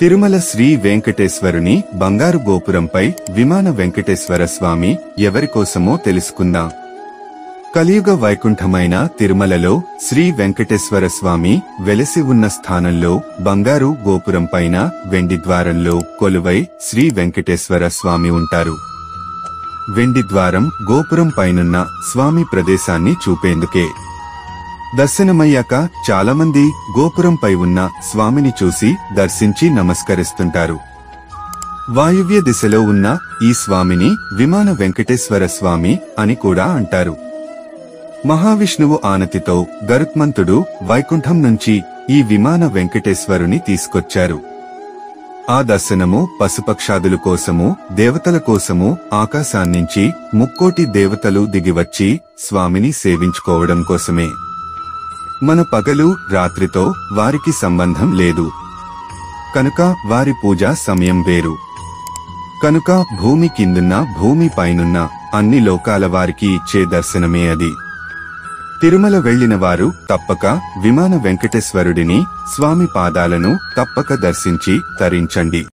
తిరుమల శ్రీ వెంకటేశ్వరుని బంగారు గోపురంపై విమాన వెంకటేశ్వర స్వామి ఎవరి కోసమో తెలుసుకుందాం. కలియుగ వైకుంఠమైన తిరుమలలో శ్రీ వెంకటేశ్వర స్వామి వెలసి ఉన్న స్థానంలో బంగారు గోపురంపైన వెండి ద్వారంలో కొలువై శ్రీ వెంకటేశ్వర స్వామి ఉంటారు. వెండి ద్వారం గోపురం పైనున్న స్వామి ప్రదేశాన్ని చూపేందుకే. దర్శనమయ్యాక చాలామంది గోపురంపై ఉన్న స్వామిని చూసి దర్శించి నమస్కరిస్తుంటారు. వాయువ్య దిశలో ఉన్న ఈ స్వామిని విమాన వెంకటేశ్వర స్వామి అని కూడా అంటారు. మహావిష్ణువు ఆనతితో గరుత్మంతుడు వైకుంఠం నుంచి ఈ విమాన వెంకటేశ్వరుని తీసుకొచ్చారు. ఆ దర్శనము పశుపక్షాదుల కోసము దేవతల కోసము ఆకాశాన్నించి ముక్కోటి దేవతలు దిగివచ్చి స్వామిని సేవించుకోవడం కోసమే. మన పగలు రాత్రితో వారికి సంబంధం లేదు కనుక వారి పూజా సమయం వేరు. కనుక భూమి కిందున్న భూమి పైనున్న అన్ని లోకాల వారికి ఇచ్చే దర్శనమే అది. తిరుమల వెళ్లిన వారు తప్పక విమాన వెంకటేశ్వరుడిని స్వామి పాదాలను తప్పక దర్శించి తరించండి.